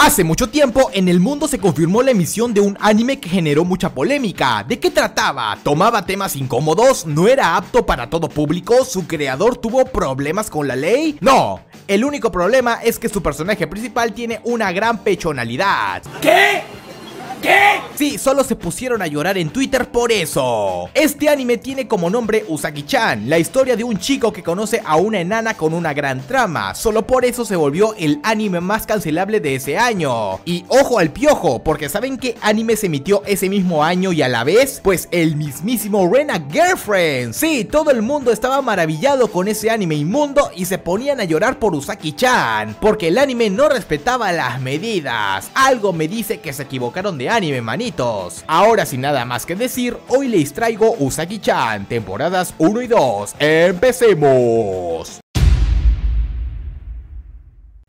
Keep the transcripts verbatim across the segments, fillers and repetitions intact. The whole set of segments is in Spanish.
Hace mucho tiempo en el mundo se confirmó la emisión de un anime que generó mucha polémica. ¿De qué trataba? Tomaba temas incómodos, no era apto para todo público, su creador tuvo problemas con la ley. No, el único problema es que su personaje principal tiene una gran pechonalidad. ¿Qué? ¿Qué? Sí, solo se pusieron a llorar en Twitter por eso. Este anime tiene como nombre Uzaki-chan, la historia de un chico que conoce a una enana con una gran trama. Solo por eso se volvió el anime más cancelable de ese año. Y ojo al piojo, porque ¿saben qué anime se emitió ese mismo año y a la vez? Pues el mismísimo Rena Girlfriend. Sí, todo el mundo estaba maravillado con ese anime inmundo y se ponían a llorar por Uzaki-chan, porque el anime no respetaba las medidas. Algo me dice que se equivocaron de anime, manitos. Ahora sin nada más que decir, hoy les traigo Uzaki-chan, temporadas uno y dos. ¡Empecemos!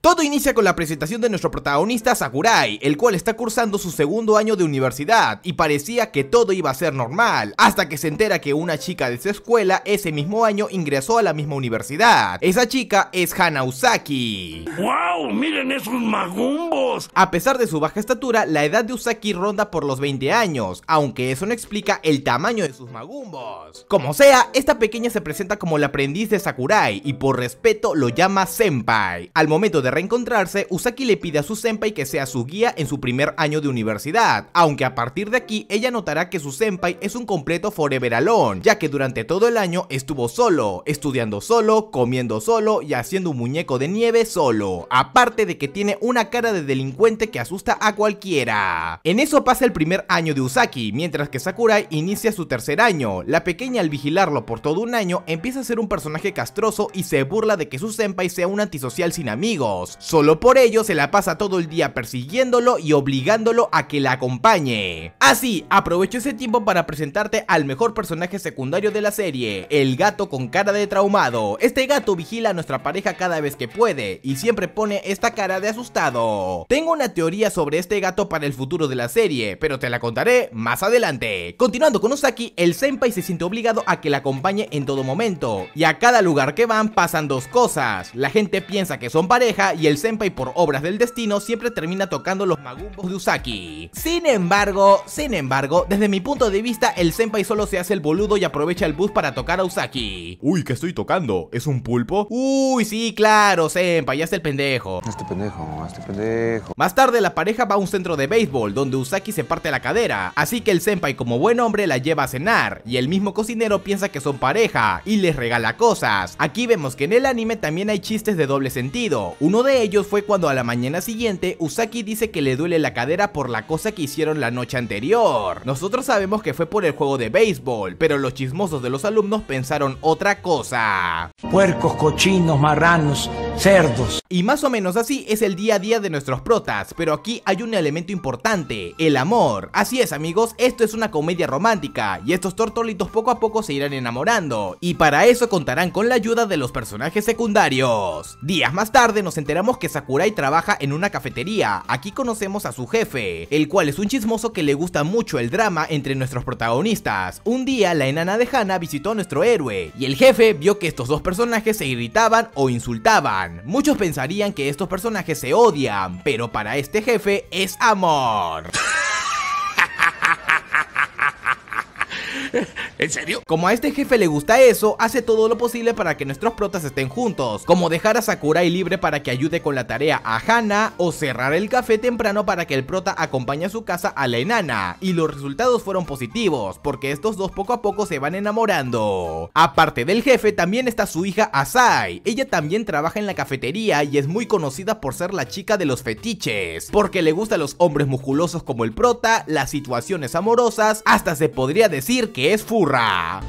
Todo inicia con la presentación de nuestro protagonista Sakurai, el cual está cursando su segundo año de universidad y parecía que todo iba a ser normal, hasta que se entera que una chica de su escuela ese mismo año ingresó a la misma universidad. Esa chica es Hana Uzaki. ¡Wow! ¡Miren esos magumbos! A pesar de su baja estatura, la edad de Uzaki ronda por los veinte años, aunque eso no explica el tamaño de sus magumbos. Como sea, esta pequeña se presenta como la aprendiz de Sakurai y por respeto lo llama Senpai. Al momento de De reencontrarse, Uzaki le pide a su senpai que sea su guía en su primer año de universidad, aunque a partir de aquí ella notará que su senpai es un completo forever alone, ya que durante todo el año estuvo solo, estudiando solo, comiendo solo y haciendo un muñeco de nieve solo, aparte de que tiene una cara de delincuente que asusta a cualquiera. En eso pasa el primer año de Uzaki, mientras que Sakurai inicia su tercer año. La pequeña, al vigilarlo por todo un año, empieza a ser un personaje castroso y se burla de que su senpai sea un antisocial sin amigos. Solo por ello se la pasa todo el día persiguiéndolo y obligándolo a que la acompañe. Así, aprovecho ese tiempo para presentarte al mejor personaje secundario de la serie, el gato con cara de traumado. Este gato vigila a nuestra pareja cada vez que puede y siempre pone esta cara de asustado. Tengo una teoría sobre este gato para el futuro de la serie, pero te la contaré más adelante. Continuando con Uzaki, el senpai se siente obligado a que la acompañe en todo momento, y a cada lugar que van pasan dos cosas. La gente piensa que son pareja y el senpai, por obras del destino, siempre termina tocando los magumbos de Uzaki. Sin embargo, sin embargo, desde mi punto de vista, el senpai solo se hace el boludo y aprovecha el bus para tocar a Uzaki. Uy, ¿qué estoy tocando? ¿Es un pulpo? Uy, sí, claro, senpai, ya está el pendejo. Este pendejo, este pendejo. Más tarde, la pareja va a un centro de béisbol, donde Uzaki se parte la cadera, así que el senpai, como buen hombre, la lleva a cenar, y el mismo cocinero piensa que son pareja, y les regala cosas. Aquí vemos que en el anime también hay chistes de doble sentido. Uno Uno de ellos fue cuando a la mañana siguiente Uzaki dice que le duele la cadera por la cosa que hicieron la noche anterior. Nosotros sabemos que fue por el juego de béisbol, pero los chismosos de los alumnos pensaron otra cosa. Puercos, cochinos, marranos, cerdos. Y más o menos así es el día a día de nuestros protas, pero aquí hay un elemento importante, el amor. Así es, amigos, esto es una comedia romántica y estos tortolitos poco a poco se irán enamorando, y para eso contarán con la ayuda de los personajes secundarios. Días más tarde nos enteramos que Sakurai trabaja en una cafetería. Aquí conocemos a su jefe, el cual es un chismoso que le gusta mucho el drama entre nuestros protagonistas. Un día la enana de Hana visitó a nuestro héroe y el jefe vio que estos dos personajes se irritaban o insultaban. Muchos pensarían que estos personajes se odian, pero para este jefe es amor. ¿En serio? Como a este jefe le gusta eso, hace todo lo posible para que nuestros protas estén juntos, como dejar a Sakurai libre para que ayude con la tarea a Hana, o cerrar el café temprano para que el prota acompañe a su casa a la enana, y los resultados fueron positivos, porque estos dos poco a poco se van enamorando. Aparte del jefe, también está su hija Asai. Ella también trabaja en la cafetería y es muy conocida por ser la chica de los fetiches, porque le gustan los hombres musculosos como el prota, las situaciones amorosas, hasta se podría decir que que es furra.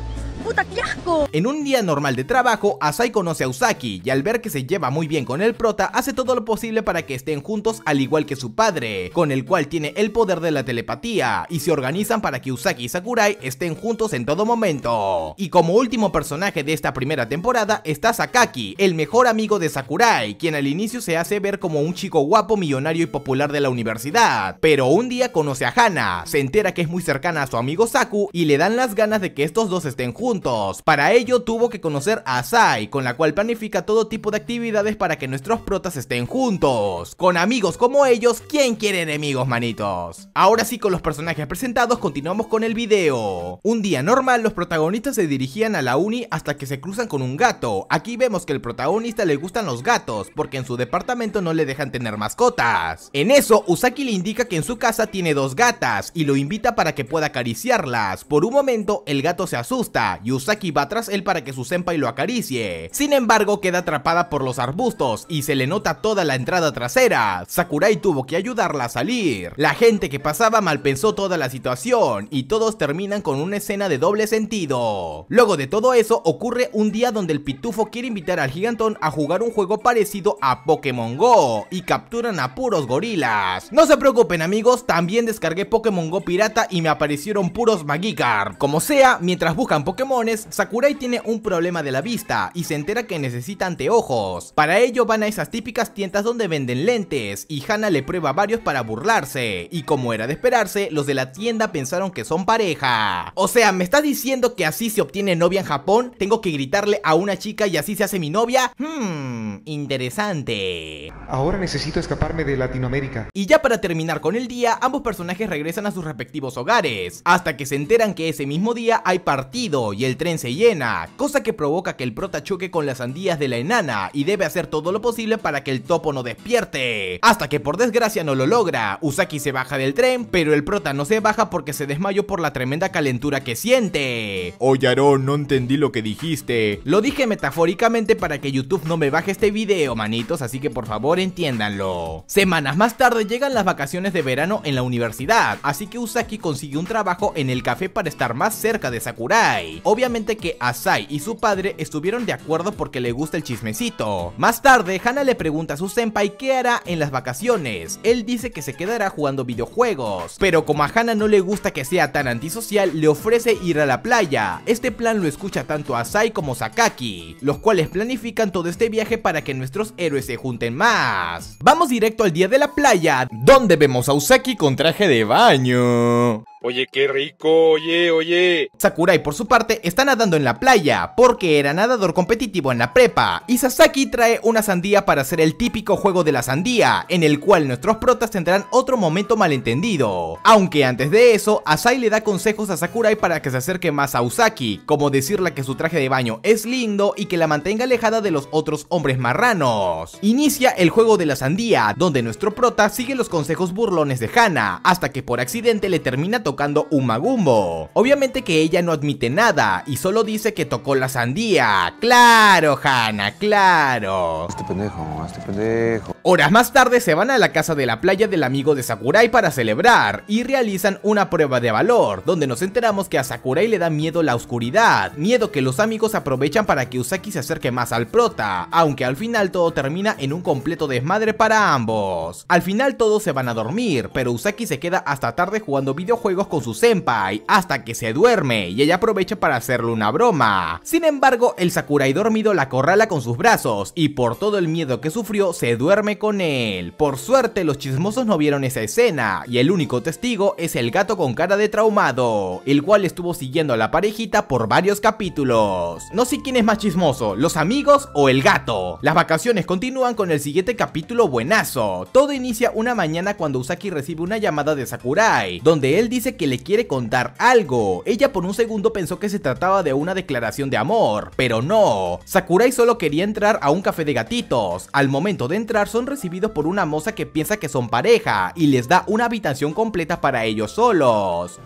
¡Puta, qué asco! En un día normal de trabajo, Asai conoce a Uzaki y al ver que se lleva muy bien con el prota, hace todo lo posible para que estén juntos, al igual que su padre, con el cual tiene el poder de la telepatía, y se organizan para que Uzaki y Sakurai estén juntos en todo momento. Y como último personaje de esta primera temporada está Sakaki, el mejor amigo de Sakurai, quien al inicio se hace ver como un chico guapo, millonario y popular de la universidad, pero un día conoce a Hana, se entera que es muy cercana a su amigo Saku y le dan las ganas de que estos dos estén juntos. juntos. Para ello tuvo que conocer a Asai, con la cual planifica todo tipo de actividades para que nuestros protas estén juntos. Con amigos como ellos, ¿quién quiere enemigos, manitos? Ahora sí, con los personajes presentados, continuamos con el video. Un día normal, los protagonistas se dirigían a la uni hasta que se cruzan con un gato. Aquí vemos que al protagonista le gustan los gatos, porque en su departamento no le dejan tener mascotas. En eso, Uzaki le indica que en su casa tiene dos gatas y lo invita para que pueda acariciarlas. Por un momento, el gato se asusta y Uzaki va tras él para que su senpai lo acaricie. Sin embargo, queda atrapada por los arbustos y se le nota toda la entrada trasera. Sakurai tuvo que ayudarla a salir. La gente que pasaba malpensó toda la situación y todos terminan con una escena de doble sentido. Luego de todo eso, ocurre un día donde el pitufo quiere invitar al gigantón a jugar un juego parecido a Pokémon GO y capturan a puros gorilas. No se preocupen, amigos, también descargué Pokémon GO pirata y me aparecieron puros Magikarp. Como sea, mientras buscan Pokémones, Sakurai tiene un problema de la vista y se entera que necesita anteojos. Para ello van a esas típicas tiendas donde venden lentes y Hana le prueba varios para burlarse, y como era de esperarse, los de la tienda pensaron que son pareja. O sea, ¿me estás diciendo que así se obtiene novia en Japón? ¿Tengo que gritarle a una chica y así se hace mi novia? Hmm, interesante. Ahora necesito escaparme de Latinoamérica. Y ya para terminar con el día, ambos personajes regresan a sus respectivos hogares, hasta que se enteran que ese mismo día hay partido y el tren se llena, cosa que provoca que el prota choque con las sandías de la enana y debe hacer todo lo posible para que el topo no despierte, hasta que por desgracia no lo logra. Uzaki se baja del tren, pero el prota no se baja porque se desmayó por la tremenda calentura que siente. Oye, Aaron, no entendí lo que dijiste. Lo dije metafóricamente para que YouTube no me baje este video, manitos, así que por favor entiéndanlo. Semanas más tarde llegan las vacaciones de verano en la universidad, así que Uzaki consigue un trabajo en el café para estar más cerca de Sakurai. Obviamente que Asai y su padre estuvieron de acuerdo porque le gusta el chismecito. Más tarde, Hana le pregunta a su senpai qué hará en las vacaciones. Él dice que se quedará jugando videojuegos, pero como a Hana no le gusta que sea tan antisocial, le ofrece ir a la playa. Este plan lo escucha tanto Asai como Sakaki, los cuales planifican todo este viaje para que nuestros héroes se junten más. Vamos directo al día de la playa, donde vemos a Uzaki con traje de baño. Oye, qué rico, oye, oye. Sakurai, por su parte, está nadando en la playa porque era nadador competitivo en la prepa, y Sasaki trae una sandía para hacer el típico juego de la sandía, en el cual nuestros protas tendrán otro momento malentendido. Aunque antes de eso, Asai le da consejos a Sakurai para que se acerque más a Uzaki, como decirle que su traje de baño es lindo y que la mantenga alejada de los otros hombres marranos. Inicia el juego de la sandía, donde nuestro prota sigue los consejos burlones de Hana, hasta que por accidente le termina tocando tocando un magumbo. Obviamente que ella no admite nada y solo dice que tocó la sandía. ¡Claro, Hana, claro! Este pendejo, este pendejo. Horas más tarde se van a la casa de la playa del amigo de Sakurai para celebrar y realizan una prueba de valor, donde nos enteramos que a Sakurai le da miedo la oscuridad, miedo que los amigos aprovechan para que Uzaki se acerque más al prota, aunque al final todo termina en un completo desmadre para ambos. Al final todos se van a dormir, pero Uzaki se queda hasta tarde jugando videojuegos con su senpai hasta que se duerme y ella aprovecha para hacerle una broma. Sin embargo, el Sakurai dormido la acorrala con sus brazos y por todo el miedo que sufrió se duerme con él. Por suerte, los chismosos no vieron esa escena y el único testigo es el gato con cara de traumado, el cual estuvo siguiendo a la parejita por varios capítulos. No sé quién es más chismoso, los amigos o el gato. Las vacaciones continúan con el siguiente capítulo buenazo. Todo inicia una mañana cuando Uzaki recibe una llamada de Sakurai, donde él dice que le quiere contar algo. Ella por un segundo pensó que se trataba de una declaración de amor, pero no. Sakurai solo quería entrar a un café de gatitos. Al momento de entrar son recibidos por una moza que piensa que son pareja y les da una habitación completa para ellos solos.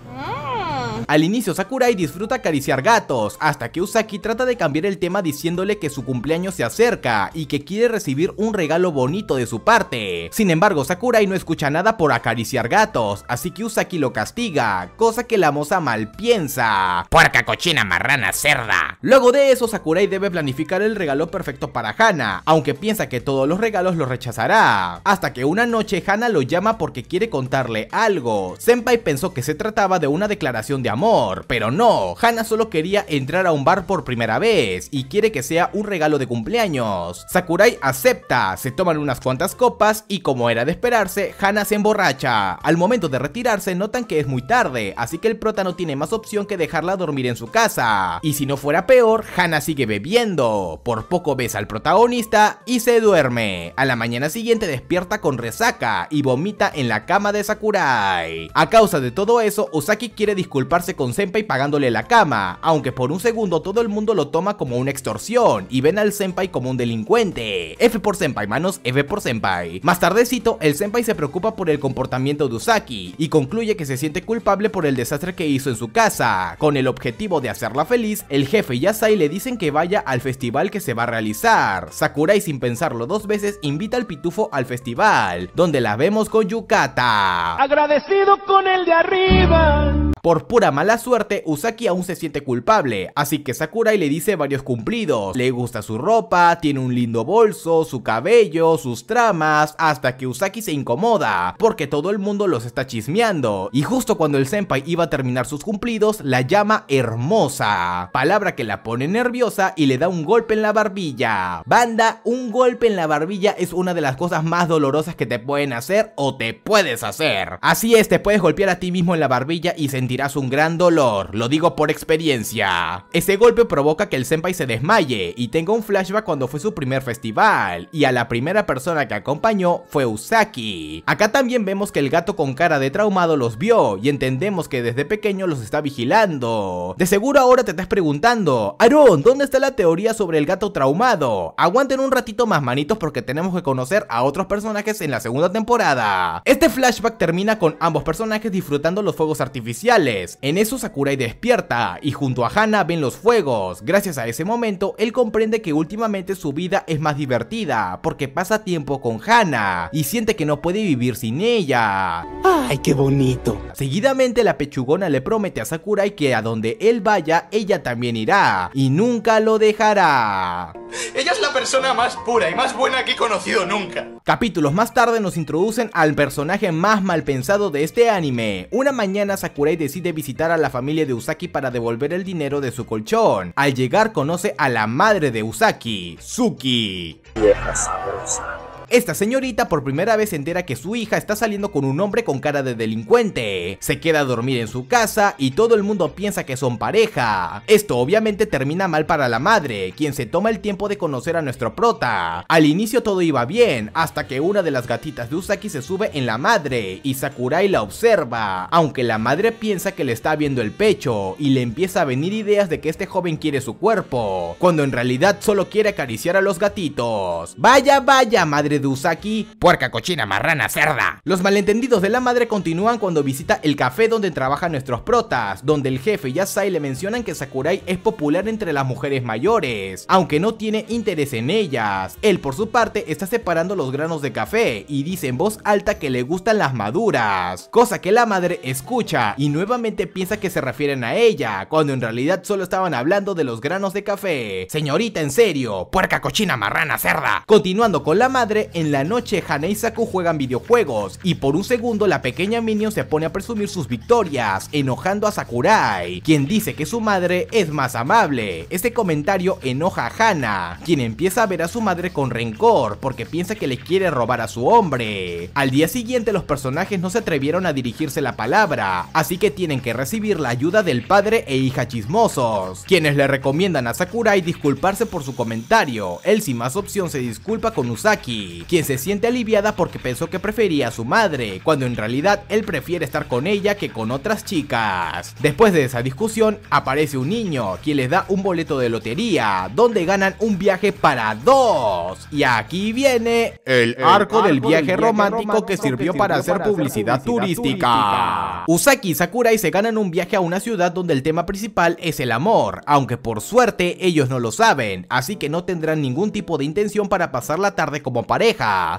Al inicio, Sakurai disfruta acariciar gatos, hasta que Uzaki trata de cambiar el tema diciéndole que su cumpleaños se acerca y que quiere recibir un regalo bonito de su parte. Sin embargo, Sakurai no escucha nada por acariciar gatos, así que Uzaki lo castiga, cosa que la moza mal piensa. ¡Puerca, cochina, marrana, cerda! Luego de eso, Sakurai debe planificar el regalo perfecto para Hana, aunque piensa que todos los regalos los rechazará, hasta que una noche Hana lo llama porque quiere contarle algo. Senpai pensó que se trataba de una declaración de amor, amor, pero no, Hana solo quería entrar a un bar por primera vez y quiere que sea un regalo de cumpleaños. Sakurai acepta, se toman unas cuantas copas y como era de esperarse, Hana se emborracha. Al momento de retirarse notan que es muy tarde, así que el prota no tiene más opción que dejarla dormir en su casa. Y si no fuera peor, Hana sigue bebiendo, por poco besa al protagonista y se duerme. A la mañana siguiente despierta con resaca y vomita en la cama de Sakurai. A causa de todo eso, Uzaki quiere disculparse con Senpai pagándole la cama, aunque por un segundo todo el mundo lo toma como una extorsión y ven al Senpai como un delincuente. F por Senpai, manos, F por Senpai. Más tardecito, el Senpai se preocupa por el comportamiento de Uzaki y concluye que se siente culpable por el desastre que hizo en su casa. Con el objetivo de hacerla feliz, el jefe y Asai le dicen que vaya al festival que se va a realizar. Sakurai, sin pensarlo dos veces, invita al pitufo al festival, donde la vemos con yukata. Agradecido con el de arriba. Por pura mala suerte, Uzaki aún se siente culpable, así que Sakurai le dice varios cumplidos. Le gusta su ropa, tiene un lindo bolso, su cabello, sus tramas, hasta que Uzaki se incomoda, porque todo el mundo los está chismeando. Y justo cuando el senpai iba a terminar sus cumplidos, la llama hermosa, palabra que la pone nerviosa y le da un golpe en la barbilla. Banda, un golpe en la barbilla es una de las cosas más dolorosas que te pueden hacer o te puedes hacer. Así es, te puedes golpear a ti mismo en la barbilla y sentir un gran dolor, lo digo por experiencia. Ese golpe provoca que el senpai se desmaye y tenga un flashback cuando fue su primer festival, y a la primera persona que acompañó fue Uzaki. Acá también vemos que el gato con cara de traumado los vio y entendemos que desde pequeño los está vigilando. De seguro ahora te estás preguntando, Aaron, ¿dónde está la teoría sobre el gato traumado? Aguanten un ratito más, manitos, porque tenemos que conocer a otros personajes en la segunda temporada. Este flashback termina con ambos personajes disfrutando los fuegos artificiales. En eso Sakurai despierta y junto a Hana ven los fuegos. Gracias a ese momento, él comprende que últimamente su vida es más divertida porque pasa tiempo con Hana y siente que no puede vivir sin ella. ¡Ay, qué bonito! Seguidamente la pechugona le promete a Sakurai que a donde él vaya, ella también irá y nunca lo dejará. Ella es la persona más pura y más buena que he conocido nunca. Capítulos más tarde nos introducen al personaje más mal pensado de este anime. Una mañana Sakurai decide visitar a la familia de Uzaki para devolver el dinero de su colchón. Al llegar conoce a la madre de Uzaki, Tsuki. Vieja sabrosa. Esta señorita por primera vez se entera que su hija está saliendo con un hombre con cara de delincuente. Se queda a dormir en su casa y todo el mundo piensa que son pareja. Esto obviamente termina mal para la madre, quien se toma el tiempo de conocer a nuestro prota. Al inicio todo iba bien, hasta que una de las gatitas de Uzaki se sube en la madre y Sakurai la observa, aunque la madre piensa que le está viendo el pecho y le empieza a venir ideas de que este joven quiere su cuerpo, cuando en realidad solo quiere acariciar a los gatitos. Vaya, vaya, madre de Uzaki, puerca, cochina, marrana, cerda. Los malentendidos de la madre continúan cuando visita el café donde trabajan nuestros protas, donde el jefe y Asai le mencionan que Sakurai es popular entre las mujeres mayores, aunque no tiene interés en ellas. Él por su parte está separando los granos de café y dice en voz alta que le gustan las maduras, cosa que la madre escucha y nuevamente piensa que se refieren a ella, cuando en realidad solo estaban hablando de los granos de café. Señorita, en serio, puerca, cochina, marrana, cerda. Continuando con la madre, en la noche Hana y Saku juegan videojuegos y por un segundo la pequeña Minion se pone a presumir sus victorias, enojando a Sakurai, quien dice que su madre es más amable. Este comentario enoja a Hana, quien empieza a ver a su madre con rencor porque piensa que le quiere robar a su hombre. Al día siguiente los personajes no se atrevieron a dirigirse la palabra, así que tienen que recibir la ayuda del padre e hija chismosos, quienes le recomiendan a Sakurai disculparse por su comentario. Él sin más opción se disculpa con Uzaki, quien se siente aliviada porque pensó que prefería a su madre, cuando en realidad él prefiere estar con ella que con otras chicas. Después de esa discusión aparece un niño, quien les da un boleto de lotería, donde ganan un viaje para dos. Y aquí viene el, el arco, arco del viaje, del viaje romántico, romántico que sirvió, que sirvió para, hacer para hacer publicidad, publicidad turística. turística Uzaki y Sakurai se ganan un viaje a una ciudad donde el tema principal es el amor, aunque por suerte ellos no lo saben, así que no tendrán ningún tipo de intención para pasar la tarde como pareja.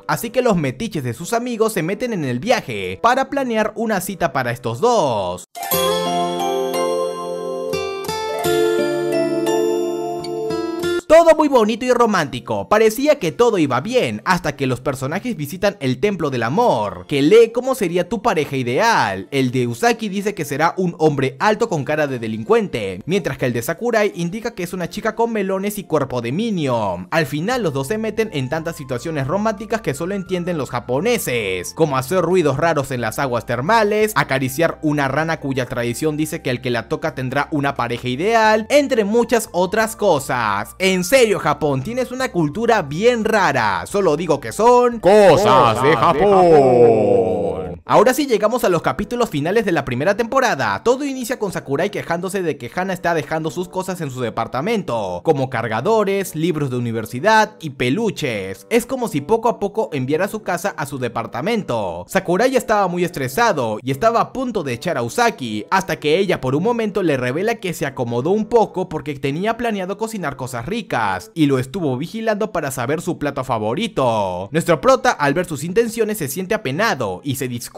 Así que los metiches de sus amigos se meten en el viaje para planear una cita para estos dos. Todo muy bonito y romántico, parecía que todo iba bien, hasta que los personajes visitan el templo del amor, que lee cómo sería tu pareja ideal. El de Uzaki dice que será un hombre alto con cara de delincuente, mientras que el de Sakurai indica que es una chica con melones y cuerpo de minion. Al final los dos se meten en tantas situaciones románticas que solo entienden los japoneses, como hacer ruidos raros en las aguas termales, acariciar una rana cuya tradición dice que el que la toca tendrá una pareja ideal, entre muchas otras cosas. En serio, Japón, tienes una cultura bien rara. Solo digo que son cosas de Japón. Ahora sí llegamos a los capítulos finales de la primera temporada. Todo inicia con Sakurai quejándose de que Hana está dejando sus cosas en su departamento, como cargadores, libros de universidad y peluches. Es como si poco a poco enviara su casa a su departamento. Sakurai estaba muy estresado y estaba a punto de echar a Uzaki, hasta que ella por un momento le revela que se acomodó un poco porque tenía planeado cocinar cosas ricas, y lo estuvo vigilando para saber su plato favorito. Nuestro prota, al ver sus intenciones, se siente apenado y se disculpa.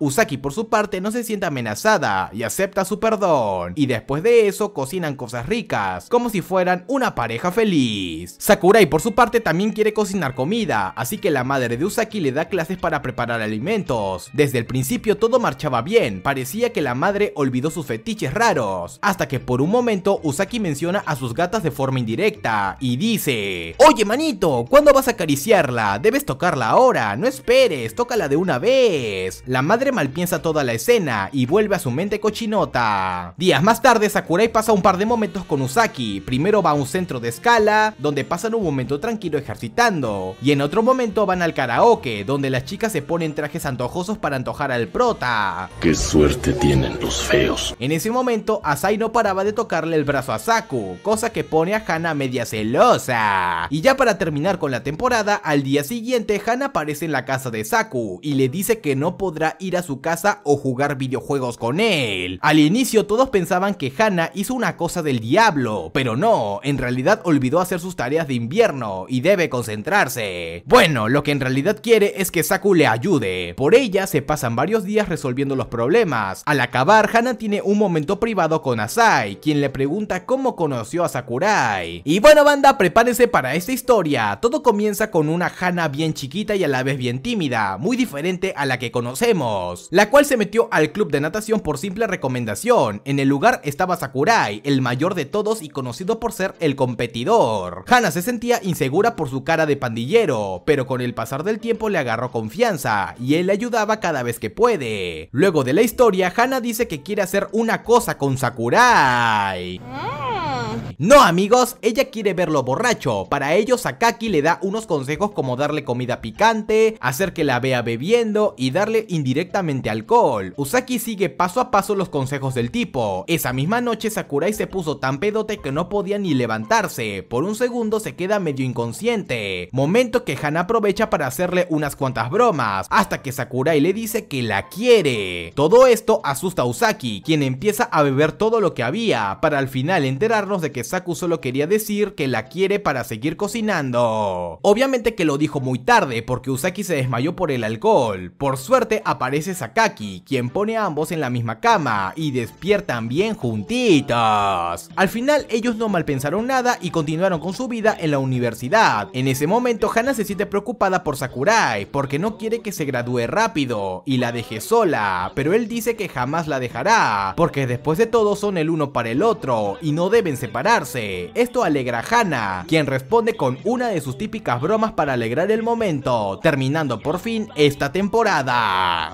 Uzaki por su parte no se siente amenazada y acepta su perdón, y después de eso cocinan cosas ricas, como si fueran una pareja feliz. Sakurai por su parte también quiere cocinar comida, así que la madre de Uzaki le da clases para preparar alimentos. Desde el principio todo marchaba bien, parecía que la madre olvidó sus fetiches raros, hasta que por un momento Uzaki menciona a sus gatas de forma indirecta y dice: oye manito, ¿cuándo vas a acariciarla? Debes tocarla ahora, no esperes, tócala de una vez. La madre malpiensa toda la escena y vuelve a su mente cochinota. Días más tarde Sakurai pasa un par de momentos con Uzaki. Primero va a un centro de escala, donde pasan un momento tranquilo ejercitando, y en otro momento van al karaoke, donde las chicas se ponen trajes antojosos para antojar al prota. ¡Qué suerte tienen los feos! En ese momento Asai no paraba de tocarle el brazo a Saku, cosa que pone a Hana media celosa. Y ya para terminar con la temporada, al día siguiente Hana aparece en la casa de Saku y le dice que no podrá ir a su casa o jugar videojuegos con él. Al inicio todos pensaban que Hana hizo una cosa del diablo, pero no, en realidad olvidó hacer sus tareas de invierno y debe concentrarse. Bueno, lo que en realidad quiere es que Saku le ayude. Por ella se pasan varios días resolviendo los problemas. Al acabar, Hana tiene un momento privado con Asai, quien le pregunta cómo conoció a Sakurai. Y bueno banda, prepárense para esta historia. Todo comienza con una Hana bien chiquita y a la vez bien tímida, muy diferente a la que conocemos, la cual se metió al club de natación por simple recomendación. En el lugar estaba Sakurai, el mayor de todos y conocido por ser el competidor. Hana se sentía insegura por su cara de pandillero, pero con el pasar del tiempo le agarró confianza y él le ayudaba cada vez que puede. Luego de la historia, Hana dice que quiere hacer una cosa con Sakurai. No amigos, ella quiere verlo borracho. Para ello Sakaki le da unos consejos como darle comida picante, hacer que la vea bebiendo y darle indirectamente alcohol. Uzaki sigue paso a paso los consejos del tipo. Esa misma noche Sakurai se puso tan pedote que no podía ni levantarse. Por un segundo se queda medio inconsciente, momento que Hana aprovecha para hacerle unas cuantas bromas, hasta que Sakurai le dice que la quiere. Todo esto asusta a Uzaki, quien empieza a beber todo lo que había, para al final enterarnos de que Saku solo quería decir que la quiere para seguir cocinando. Obviamente que lo dijo muy tarde porque Uzaki se desmayó por el alcohol. Por suerte aparece Sakaki, quien pone a ambos en la misma cama y despiertan bien juntitos. Al final ellos no malpensaron nada y continuaron con su vida en la universidad. En ese momento Hana se siente preocupada por Sakurai porque no quiere que se gradúe rápido y la deje sola, pero él dice que jamás la dejará porque después de todo son el uno para el otro y no deben separarse. Esto alegra a Hana, quien responde con una de sus típicas bromas para alegrar el momento, terminando por fin esta temporada.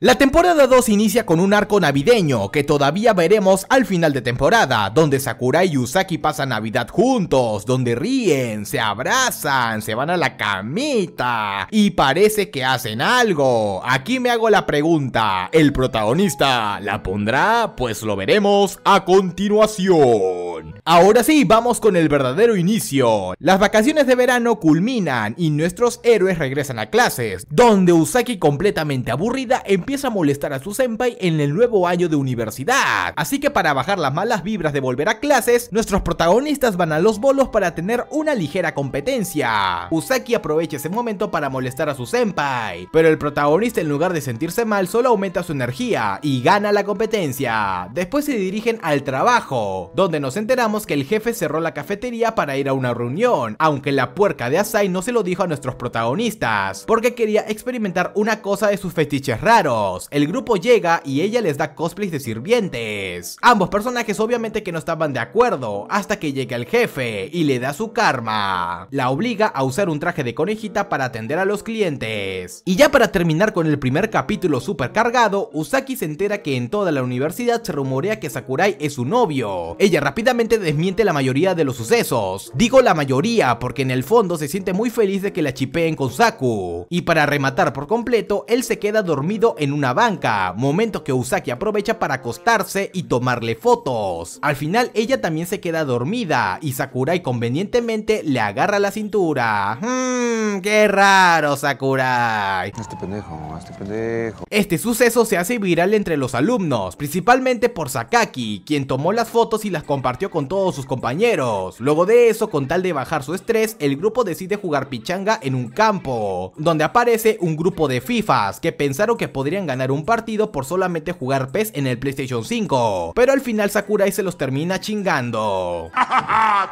La temporada dos inicia con un arco navideño que todavía veremos al final de temporada, donde Sakurai y Uzaki pasan Navidad juntos, donde ríen, se abrazan, se van a la camita y parece que hacen algo. Aquí me hago la pregunta, ¿el protagonista la pondrá? Pues lo veremos a continuación. Ahora sí, vamos con el verdadero inicio. Las vacaciones de verano culminan y nuestros héroes regresan a clases, donde Uzaki, completamente aburrida, empieza empieza a molestar a su senpai en el nuevo año de universidad. Así que para bajar las malas vibras de volver a clases, nuestros protagonistas van a los bolos para tener una ligera competencia. Uzaki aprovecha ese momento para molestar a su senpai, pero el protagonista, en lugar de sentirse mal, solo aumenta su energía y gana la competencia. Después se dirigen al trabajo, donde nos enteramos que el jefe cerró la cafetería para ir a una reunión, aunque la puerca de Asai no se lo dijo a nuestros protagonistas, porque quería experimentar una cosa de sus fetiches raros. El grupo llega y ella les da cosplays de sirvientes. Ambos personajes obviamente que no estaban de acuerdo, hasta que llega el jefe y le da su karma. La obliga a usar un traje de conejita para atender a los clientes. Y ya para terminar con el primer capítulo super cargado, Uzaki se entera que en toda la universidad se rumorea que Sakurai es su novio. Ella rápidamente desmiente la mayoría de los sucesos. Digo la mayoría porque en el fondo se siente muy feliz de que la chipeen con Saku. Y para rematar por completo, él se queda dormido en una banca, momento que Uzaki aprovecha para acostarse y tomarle fotos. Al final ella también se queda dormida y Sakurai convenientemente le agarra la cintura. Mmm, qué raro, Sakurai. Este pendejo, este pendejo. Este suceso se hace viral entre los alumnos, principalmente por Sakaki, quien tomó las fotos y las compartió con todos sus compañeros. Luego de eso, con tal de bajar su estrés, el grupo decide jugar pichanga en un campo, donde aparece un grupo de fifas que pensaron que podrían ganar un partido por solamente jugar P E S en el PlayStation cinco, pero al final Sakurai se los termina chingando.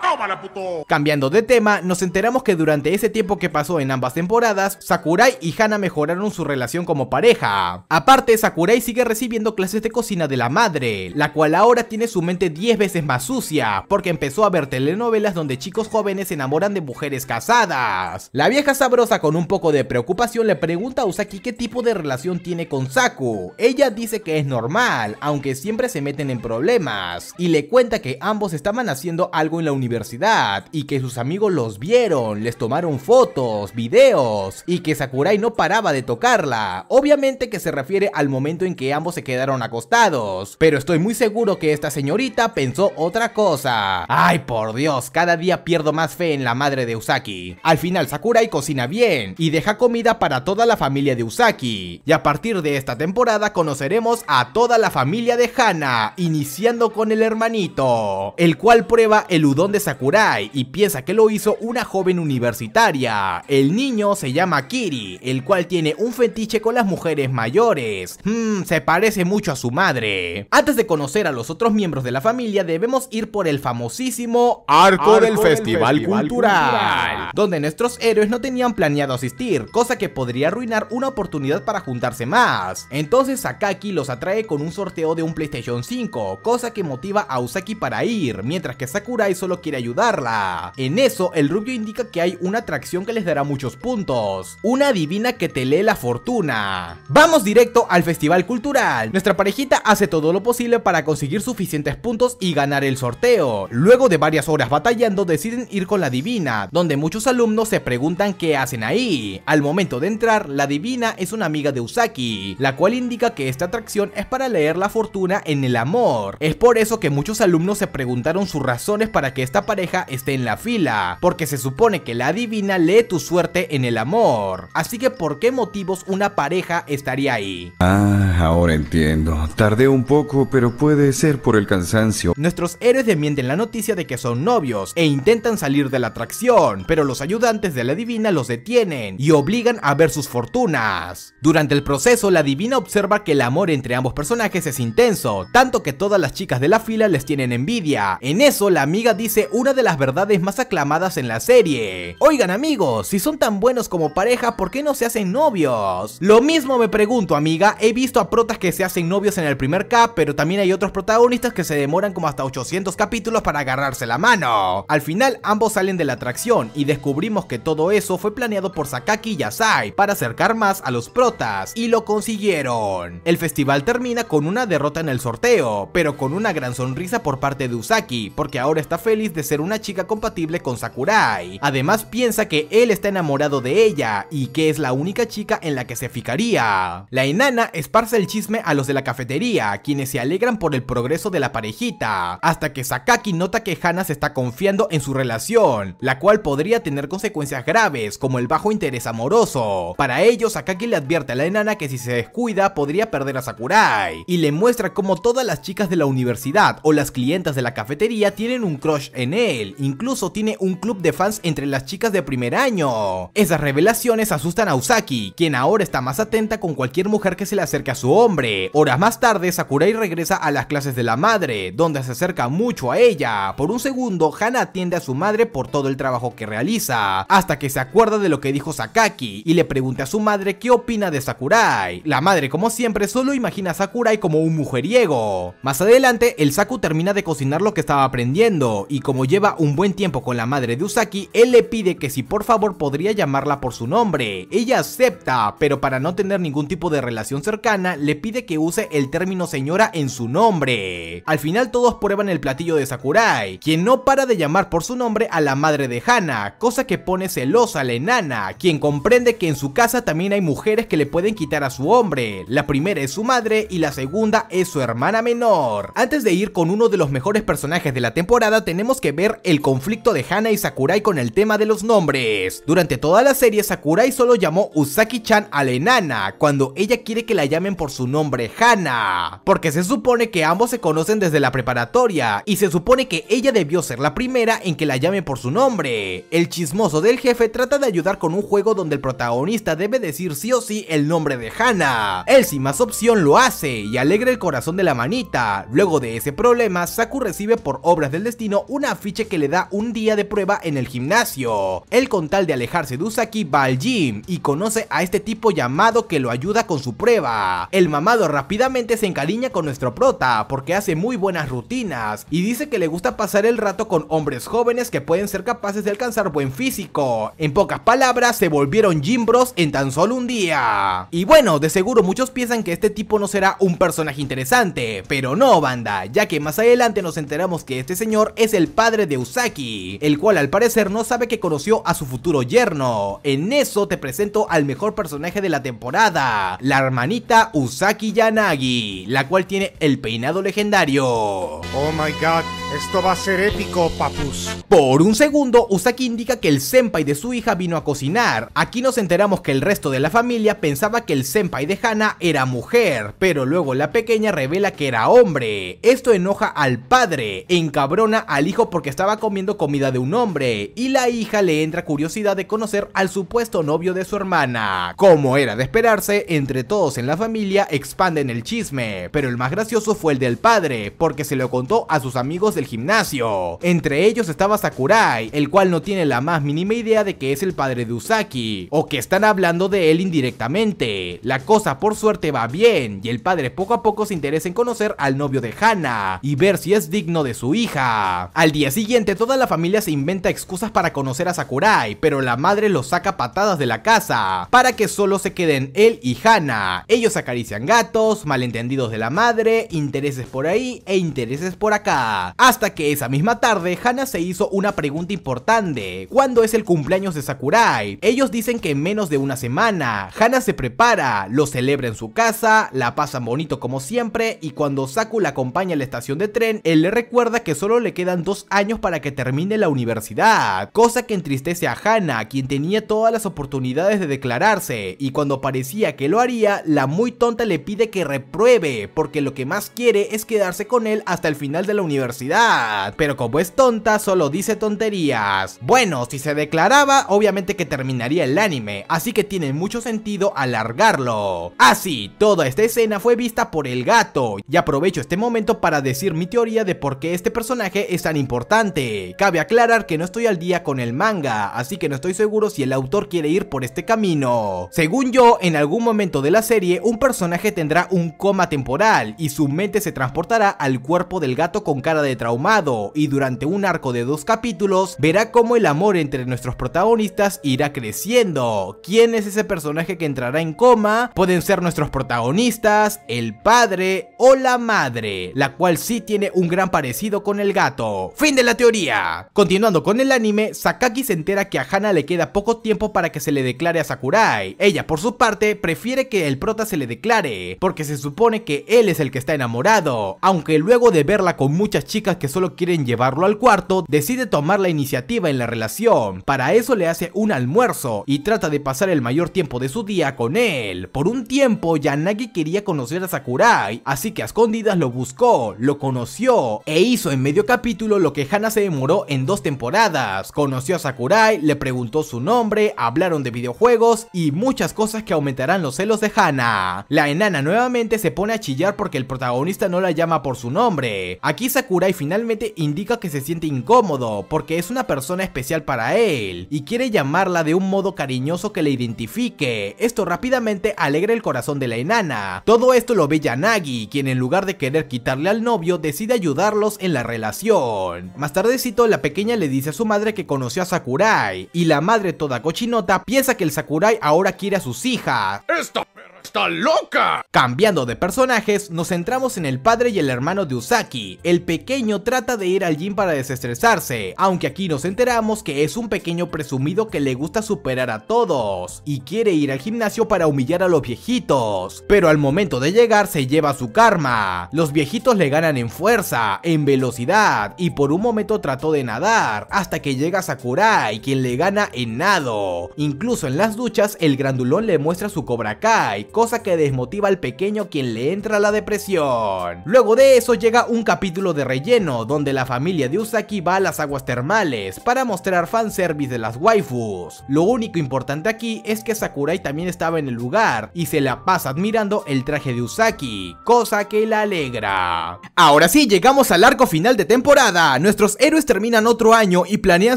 ¡Tómala, puto! Cambiando de tema, nos enteramos que durante ese tiempo que pasó en ambas temporadas, Sakurai y Hana mejoraron su relación como pareja. Aparte, Sakurai sigue recibiendo clases de cocina de la madre, la cual ahora tiene su mente diez veces más sucia, porque empezó a ver telenovelas donde chicos jóvenes se enamoran de mujeres casadas. La vieja sabrosa, con un poco de preocupación, le pregunta a Uzaki qué tipo de relación tiene con Saku. Ella dice que es normal, aunque siempre se meten en problemas, y le cuenta que ambos estaban haciendo algo en la universidad, y que sus amigos los vieron, les tomaron fotos, videos, y que Sakurai no paraba de tocarla. Obviamente que se refiere al momento en que ambos se quedaron acostados, pero estoy muy seguro que esta señorita pensó otra cosa. Ay, por Dios, cada día pierdo más fe en la madre de Uzaki. Al final Sakurai cocina bien y deja comida para toda la familia de Uzaki, y a partir de esta temporada conoceremos a toda la familia de Hana, iniciando con el hermanito, el cual prueba el udon de Sakurai y piensa que lo hizo una joven universitaria. El niño se llama Kiri, el cual tiene un fetiche con las mujeres mayores. Mmm, se parece mucho a su madre. Antes de conocer a los otros miembros de la familia, debemos ir por el famosísimo Arco, Arco del, del Festival, Festival Cultural, Cultural, donde nuestros héroes no tenían planeado asistir, cosa que podría arruinar una oportunidad para juntarse más. Entonces Sakaki los atrae con un sorteo de un PlayStation cinco, cosa que motiva a Uzaki para ir, mientras que Sakurai solo quiere ayudarla. En eso, el rubio indica que hay una atracción que les dará muchos puntos, una adivina que te lee la fortuna. Vamos directo al Festival Cultural. Nuestra parejita hace todo lo posible para conseguir suficientes puntos y ganar el sorteo. Luego de varias horas batallando, deciden ir con la divina, donde muchos alumnos se preguntan qué hacen ahí. Al momento de entrar, la divina es una amiga de Uzaki, la cual indica que esta atracción es para leer la fortuna en el amor. Es por eso que muchos alumnos se preguntaron sus razones para que esta pareja esté en la fila, porque se supone que la divina lee tu suerte en el amor. Así que ¿por qué motivos una pareja estaría ahí? Ah, ahora entiendo. Tardé un poco, pero puede ser por el cansancio. Nuestros héroes desmienten la noticia de que son novios e intentan salir de la atracción, pero los ayudantes de la divina los detienen y obligan a ver sus fortunas. Durante el proceso, la divina observa que el amor entre ambos personajes es intenso, tanto que todas las chicas de la fila les tienen envidia. En eso, la amiga dice una de las verdades más aclamadas en la serie: oigan amigos, si son tan buenos como pareja, ¿por qué no se hacen novios? Lo mismo me pregunto, amiga. He visto a protas que se hacen novios en el primer cap, pero también hay otros protagonistas que se demoran como hasta ochocientos capítulos para agarrarse la mano. Al final, ambos salen de la atracción y descubrimos que todo eso fue planeado por Sakaki y Asai para acercar más a los protas, y lo consiguieron. El festival termina con una derrota en el sorteo, pero con una gran sonrisa por parte de Uzaki, porque ahora está feliz de ser una chica compatible con Sakurai. Además, piensa que él está enamorado de ella y que es la única chica en la que se fijaría. La enana esparce el chisme a los de la cafetería, quienes se alegran por el progreso de la parejita, hasta que Sakaki nota que Hana se está confiando en su relación, la cual podría tener consecuencias graves, como el bajo interés amoroso. Para ello, Sakaki le advierte a la enana que si se descuida podría perder a Sakurai, y le muestra cómo todas las chicas de la universidad o las clientas de la cafetería tienen un crush en él, incluso tiene un club de fans entre las chicas de primer año. Esas revelaciones asustan a Uzaki, quien ahora está más atenta con cualquier mujer que se le acerque a su hombre. Horas más tarde, Sakurai regresa a las clases de la madre, donde se acerca mucho a ella. Por un segundo, Hana atiende a su madre por todo el trabajo que realiza, hasta que se acuerda de lo que dijo Sakaki y le pregunta a su madre qué opina de Sakurai. La madre, como siempre, solo imagina a Sakurai como un mujeriego. Más adelante, el Saku termina de cocinar lo que estaba aprendiendo, y como lleva un buen tiempo con la madre de Uzaki, él le pide que si por favor podría llamarla por su nombre. Ella acepta, pero para no tener ningún tipo de relación cercana, le pide que use el término señora en su nombre. Al final todos prueban el platillo de Sakurai, quien no para de llamar por su nombre a la madre de Hana, cosa que pone celosa a la enana, quien comprende que en su casa también hay mujeres que le pueden quitar a su hombre. La primera es su madre y la segunda es su hermana menor. Antes de ir con uno de los mejores personajes de la temporada, tenemos que ver el conflicto de Hana y Sakurai con el tema de los nombres. Durante toda la serie, Sakurai solo llamó Uzaki-chan a la enana, cuando ella quiere que la llamen por su nombre Hana, porque se supone que ambos se conocen desde la preparatoria, y se supone que ella debió ser la primera en que la llame por su nombre. El chismoso del jefe trata de ayudar con un juego donde el protagonista debe decir sí o sí el nombre de Hana. Él sin más opción lo hace y alegra el corazón de la manita. Luego de ese problema, Saku recibe por obras del destino un afiche que le da un día de prueba en el gimnasio. Él, con tal de alejarse de Uzaki, va al gym y conoce a este tipo llamado que lo ayuda con su prueba. El mamado rápidamente se encariña con nuestro prota porque hace muy buenas rutinas y dice que le gusta pasar el rato con hombres jóvenes que pueden ser capaces de alcanzar buen físico. En pocas palabras, se volvieron gym bros en tan solo un día. Y bueno, de seguro muchos piensan que este tipo no será un personaje interesante, pero no, banda, ya que más adelante nos enteramos que este señor es el padre de Uzaki, el cual al parecer no sabe que conoció a su futuro yerno. En eso te presento al mejor personaje de la temporada, la hermanita Uzaki Yanagi, la cual tiene el peinado legendario. Oh my god, esto va a ser épico, papus. Por un segundo, Uzaki indica que el senpai de su hija vino a cocinar. Aquí nos enteramos que el resto de la familia pensaba que el senpai de Hana era mujer, pero luego la pequeña revela que era hombre. Esto enoja al padre, encabrona al hijo porque estaba comiendo comida de un hombre, y la hija le entra curiosidad de conocer al supuesto novio de su hermana. Como era de esperarse, entre todos en la familia expanden el chisme, pero el más gracioso fue el del padre, porque se lo contó a sus amigos del gimnasio. Entre ellos estaba Sakurai, el cual no tiene la más mínima idea de que es el padre de Uzaki, o que están hablando de él indirectamente. La cosa por suerte va bien, y el padre poco a poco se interesa en conocer al novio de Hana, y ver si es digno de su hija. Al día siguiente, toda la familia se inventa excusas para conocer a Sakurai, pero la madre los saca patadas de la casa, para que solo se queden él y Hana. Ellos acarician gatos, malentendidos de la madre, intereses por ahí e intereses por acá. Hasta que esa misma tarde, Hana se hizo una pregunta importante: ¿cuándo es el cumpleaños de Sakurai? Ellos dicen que en menos de una semana. Hana se prepara, lo celebra en su casa, la pasan bonito como siempre, y cuando Saku la acompaña a la estación de tren, él le recuerda que solo le quedan dos años para que termine la universidad, cosa que entristece a Hana, quien tenía todas las oportunidades de declararse, y cuando parecía que lo haría, la muy tonta le pide que repruebe, porque lo que más quiere es quedarse con él hasta el final de la universidad, pero como es tonta, solo dice tonterías. Bueno, si se declaraba, obviamente que terminaría el anime, así que tiene mucho sentido alargarlo. Así, toda esta escena fue vista por el gato, y aprovecho este momento para decir mi teoría de por qué este personaje es tan importante. Cabe aclarar que no estoy al día con el manga, así que no estoy seguro si el autor quiere ir por este camino. Según yo, en algún momento de la serie, un personaje tendrá un coma temporal y su mente se transportará al cuerpo del gato con cara de traumado, y durante un arco de dos capítulos verá cómo el amor entre nuestros protagonistas irá creciendo. ¿Quién es ese personaje que entrará en coma? Pueden ser nuestros protagonistas, el padre o la madre, la cual sí tiene un gran parecido con el gato. Fin de la teoría. Continuando con el anime, Sakaki se entera que a Hana le queda poco tiempo para que se le declare a Sakurai. Ella, por su parte, prefiere que el prota se le declare, porque se supone que él es el que está enamorado, aunque luego de verla con muchas chicas pareja que solo quieren llevarlo al cuarto, decide tomar la iniciativa en la relación. Para eso le hace un almuerzo y trata de pasar el mayor tiempo de su día con él. Por un tiempo, Yanagi quería conocer a Sakurai, así que a escondidas lo buscó, lo conoció e hizo en medio capítulo lo que Hana se demoró en dos temporadas. Conoció a Sakurai, le preguntó su nombre, hablaron de videojuegos y muchas cosas que aumentarán los celos de Hana. La enana nuevamente se pone a chillar porque el protagonista no la llama por su nombre. Aquí Sakurai finalmente indica que se siente incómodo porque es una persona especial para él y quiere llamarla de un modo cariñoso que le identifique. Esto rápidamente alegra el corazón de la enana. Todo esto lo ve Yanagi, quien en lugar de querer quitarle al novio decide ayudarlos en la relación. Más tardecito la pequeña le dice a su madre que conoció a Sakurai y la madre, toda cochinota, piensa que el Sakurai ahora quiere a sus hijas. ¡Esta perra está loca! Cambiando de personajes, nos centramos en el padre y el hermano de Uzaki. El pequeño trata de ir al gym para desestresarse, aunque aquí nos enteramos que es un pequeño presumido que le gusta superar a todos y quiere ir al gimnasio para humillar a los viejitos, pero al momento de llegar se lleva su karma. Los viejitos le ganan en fuerza, en velocidad, y por un momento trató de nadar hasta que llega Sakurai, quien le gana en nado. Incluso en las duchas el grandulón le muestra su Cobra Kai, cosa que desmotiva al pequeño, quien le entra la depresión. Luego de eso llega un capítulo de relleno donde la familia de Uzaki va a las aguas termales para mostrar fanservice de las waifus. Lo único importante aquí es que Sakurai también estaba en el lugar y se la pasa admirando el traje de Uzaki, cosa que la alegra. Ahora sí, llegamos al arco final de temporada. Nuestros héroes terminan otro año y planean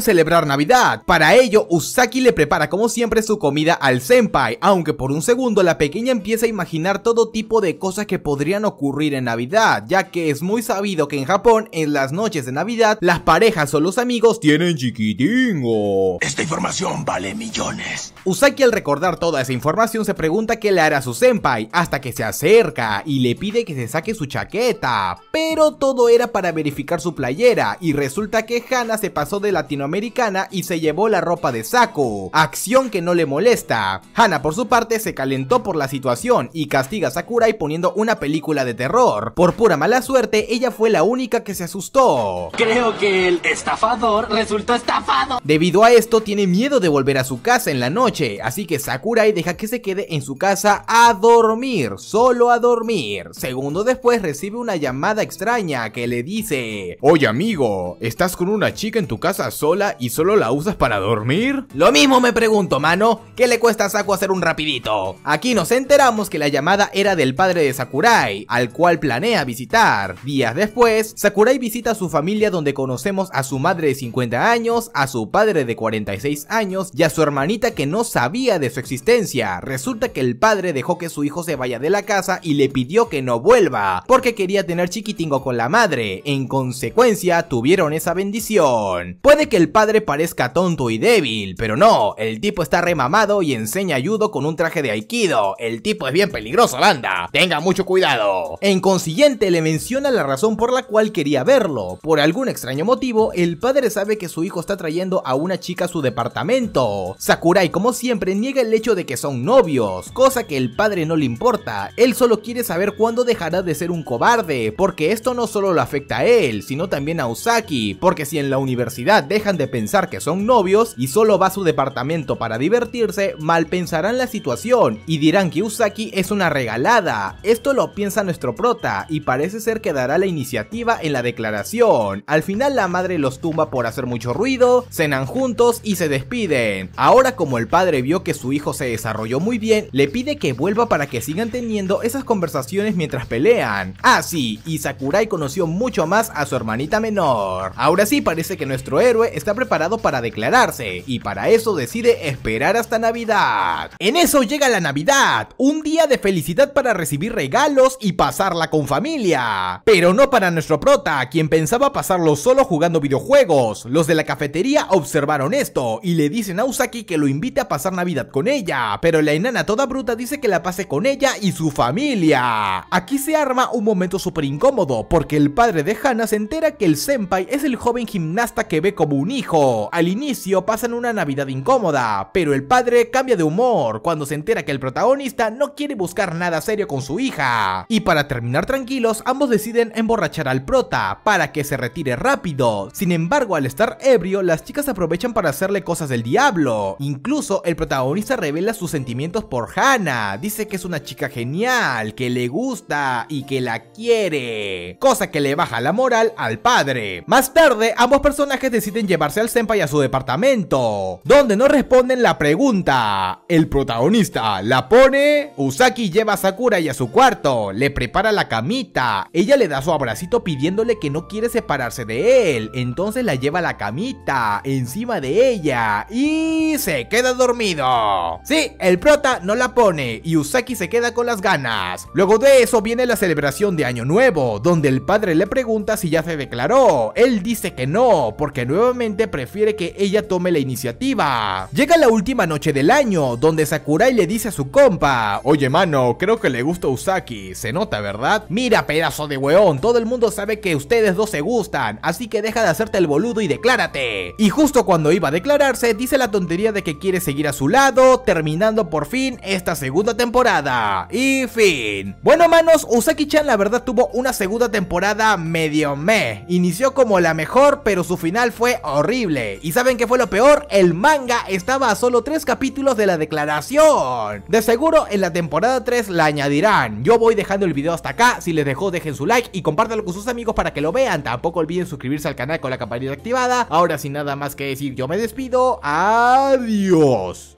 celebrar Navidad. Para ello, Uzaki le prepara como siempre su comida al senpai, aunque por un segundo la pequeña empieza a imaginar todo tipo de cosas que podrían ocurrir en Navidad, ya que es muy sabido que en Japón, en las noches de Navidad, las parejas o los amigos tienen chiquitingo. Esta información vale millones. Uzaki, al recordar toda esa información, se pregunta qué le hará su senpai, hasta que se acerca y le pide que se saque su chaqueta, pero todo era para verificar su playera y resulta que Hana se pasó de latinoamericana y se llevó la ropa de Saku, acción que no le molesta. Hana por su parte se calentó por la situación y castiga a Sakurai poniendo una película de terror. Por pura mala suerte, ella fue la única que se asustó. Creo que el estafador resultó estafado. Debido a esto tiene miedo de volver a su casa en la noche, así que Sakurai deja que se quede en su casa a dormir, solo a dormir. Segundo después recibe una llamada extraña que le dice: oye amigo, ¿estás con una chica en tu casa sola y solo la usas para dormir? Lo mismo me pregunto, mano, ¿qué le cuesta a Saku hacer un rapidito? Aquí nos enteramos que la llamada era del padre de Sakurai, al cual planea visitar. Días después, Sakurai visita a su familia, donde conocemos a su madre de cincuenta años, a su padre de cuarenta y seis años y a su hermanita que no sabía de su existencia. Resulta que el padre dejó que su hijo se vaya de la casa y le pidió que no vuelva, porque quería tener chiquitingo con la madre. En consecuencia, tuvieron esa bendición. Puede que el padre parezca tonto y débil, pero no, el tipo está remamado y enseña judo con un traje de aikido. El tipo es bien peligroso, banda, tenga mucho cuidado. En consiguiente, le menciona la razón por la cual quería verlo. Por algún extraño motivo, el padre sabe que su hijo está trayendo a una chica a su departamento. Sakurai, como siempre, niega el hecho de que son novios, cosa que el padre no le importa. Él solo quiere saber cuándo dejará de ser un cobarde, porque esto no solo lo afecta a él, sino también a Uzaki, porque si en la universidad dejan de pensar que son novios y solo va a su departamento para divertirse, mal pensarán la situación y dirán que Uzaki es una regalada. Esto lo piensa nuestro prota y parece ser que dará la iniciativa en la declaración. Al final la madre los tumba por hacer mucho ruido, cenan juntos y se despiden. Ahora, como el padre vio que su hijo se desarrolló muy bien, le pide que vuelva para que sigan teniendo esas conversaciones mientras pelean. Ah sí, y Sakurai conoció mucho más a su hermanita menor. Ahora sí, parece que nuestro héroe está preparado para declararse y para eso decide esperar hasta Navidad. En eso llega la Navidad, un día de felicidad para recibir regalos y pasarla con familia, pero no para nuestro prota, quien pensaba pasarlo solo jugando videojuegos. Los de la cafetería observaron esto y le dicen a Uzaki que lo invite a pasar Navidad con ella, pero la enana toda bruta dice que la pase con ella y su familia. Aquí se arma un momento súper incómodo porque el padre de Hana se entera que el senpai es el joven gimnasta que ve como un hijo. Al inicio pasan una Navidad incómoda, pero el padre cambia de humor cuando se entera que el protagonista protagonista no quiere buscar nada serio con su hija. Y para terminar tranquilos, ambos deciden emborrachar al prota para que se retire rápido. Sin embargo, al estar ebrio, las chicas aprovechan para hacerle cosas del diablo. Incluso el protagonista revela sus sentimientos por Hana. Dice que es una chica genial, que le gusta y que la quiere, cosa que le baja la moral al padre. Más tarde, ambos personajes deciden llevarse al senpai a su departamento, donde no responden la pregunta. El protagonista la pone. Uzaki lleva a Sakurai a su cuarto, le prepara la camita. Ella le da su abracito pidiéndole que no quiere separarse de él. Entonces la lleva a la camita, encima de ella, y se queda dormido. Sí, el prota no la pone y Uzaki se queda con las ganas. Luego de eso viene la celebración de Año Nuevo, donde el padre le pregunta si ya se declaró. Él dice que no, porque nuevamente prefiere que ella tome la iniciativa. Llega la última noche del año, donde Sakurai le dice a su compa: oye mano, creo que le gusta Uzaki, se nota ¿verdad? Mira pedazo de weón, todo el mundo sabe que ustedes dos se gustan, así que deja de hacerte el boludo y declárate. Y justo cuando iba a declararse, dice la tontería de que quiere seguir a su lado, terminando por fin esta segunda temporada. Y fin. Bueno manos, Uzaki-chan la verdad tuvo una segunda temporada medio meh. Inició como la mejor, pero su final fue horrible. ¿Y saben qué fue lo peor? El manga estaba a solo tres capítulos de la declaración. De seguro en la temporada tres la añadirán. Yo voy dejando el video hasta acá. Si les dejó, dejen su like y compártanlo con sus amigos para que lo vean. Tampoco olviden suscribirse al canal con la campanita activada. Ahora sin nada más que decir, yo me despido. Adiós.